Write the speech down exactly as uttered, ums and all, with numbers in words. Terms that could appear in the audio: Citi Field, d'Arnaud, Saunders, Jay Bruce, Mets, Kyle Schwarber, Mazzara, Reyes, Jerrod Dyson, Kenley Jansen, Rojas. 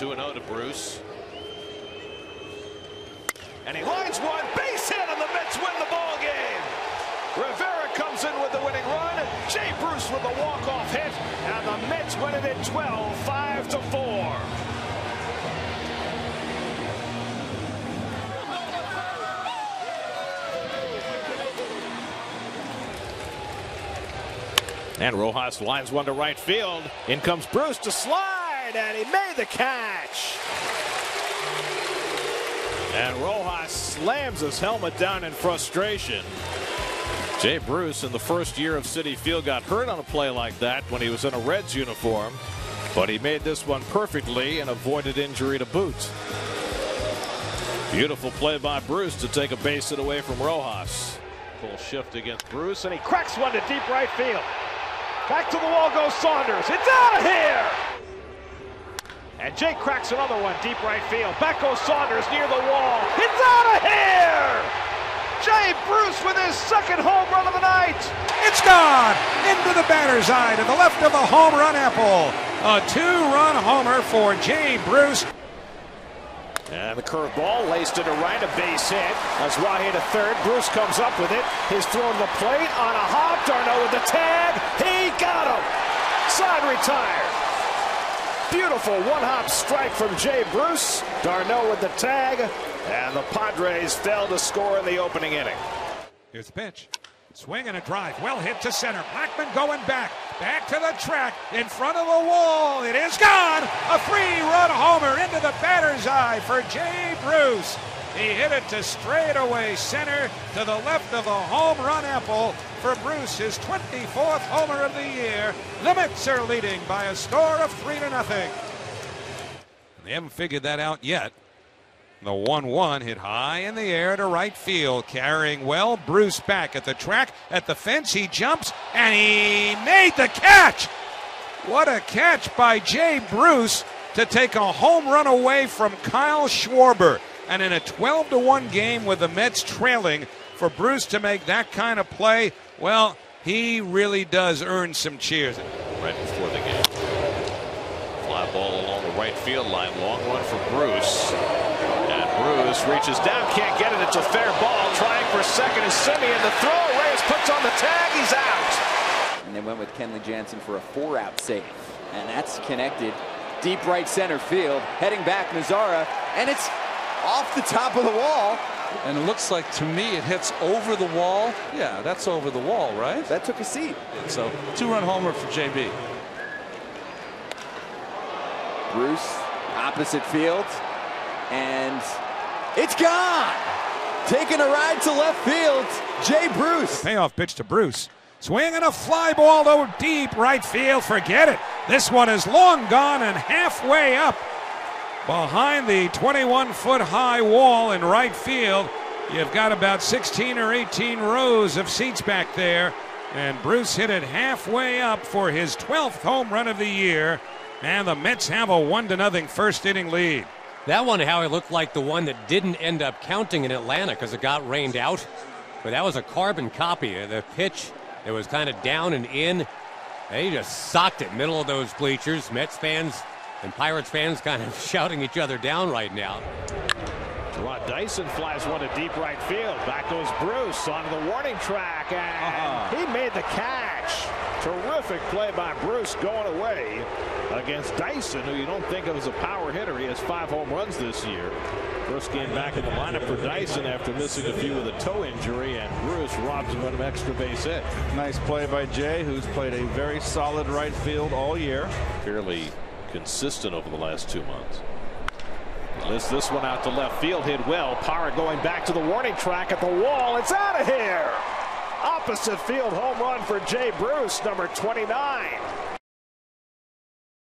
two and oh to Bruce. And he lines one, base hit, and the Mets win the ball game. Rivera comes in with the winning run. Jay Bruce with the walk-off hit, and the Mets win it at twelve, five to four. And Rojas lines one to right field. In comes Bruce to slide, and he made the catch. And Rojas slams his helmet down in frustration. Jay Bruce, in the first year of Citi Field, got hurt on a play like that when he was in a Reds uniform, but he made this one perfectly and avoided injury to boot. Beautiful play by Bruce to take a base hit away from Rojas. Full shift against Bruce, and he cracks one to deep right field. Back to the wall goes Saunders. It's out of here! And Jay cracks another one deep right field. Back goes Saunders near the wall. It's out of here! Jay Bruce with his second home run of the night. It's gone! Into the batter's eye to the left of the home run apple. A two-run homer for Jay Bruce. And the curveball laced it to right, a base hit. That's Reyes to third. Bruce comes up with it. He's thrown the plate on a hop. d'Arnaud with the tab. He got him. Side retired. Beautiful one-hop strike from Jay Bruce. d'Arnaud with the tag. And the Padres fail to score in the opening inning. Here's the pitch. Swing and a drive. Well hit to center. Blackman going back. Back to the track. In front of the wall. It is gone. A three-run homer into the batter's eye for Jay Bruce. He hit it to straightaway center to the left of the home run apple for Bruce, his twenty-fourth homer of the year. The Mets are leading by a score of three to nothing. They haven't figured that out yet. The one one hit high in the air to right field, carrying well. Bruce back at the track, at the fence. He jumps, and he made the catch. What a catch by Jay Bruce to take a home run away from Kyle Schwarber. And in a twelve to one game with the Mets trailing, for Bruce to make that kind of play, well, he really does earn some cheers. Right before the game. Fly ball along the right field line. Long one for Bruce. Bruce reaches down, can't get it. It's a fair ball. Trying for second is Simeon. The throw. Reyes puts on the tag. He's out. And they went with Kenley Jansen for a four-out save. And that's connected. Deep right center field. Heading back, Mazzara. And it's off the top of the wall. And it looks like, to me, it hits over the wall. Yeah, that's over the wall, right? That took a seat. So, two-run homer for J B. Bruce, opposite field. And it's gone! Taking a ride to left field, Jay Bruce. Payoff pitch to Bruce. Swing and a fly ball to deep right field. Forget it. This one is long gone and halfway up behind the twenty-one foot high wall in right field. You've got about sixteen or eighteen rows of seats back there. And Bruce hit it halfway up for his twelfth home run of the year. And the Mets have a one to nothing first inning lead. That one, Howie, looked like the one that didn't end up counting in Atlanta because it got rained out. But that was a carbon copy of the pitch. It was kind of down and in. And he just socked it middle of those bleachers. Mets fans and Pirates fans kind of shouting each other down right now. Jerrod Dyson flies one to deep right field. Back goes Bruce onto the warning track. And uh-huh. he made the catch. Terrific play by Bruce going away against Dyson, who you don't think of as a power hitter. He has five home runs this year. First game back in the lineup for Dyson after missing a few with a toe injury, and Bruce robs him of an extra base hit. Nice play by Jay, who's played a very solid right field all year. Fairly consistent over the last two months. Lists this one out to left field, hit well. Parra going back to the warning track at the wall. It's out of here. Opposite field home run for Jay Bruce, number twenty-nine.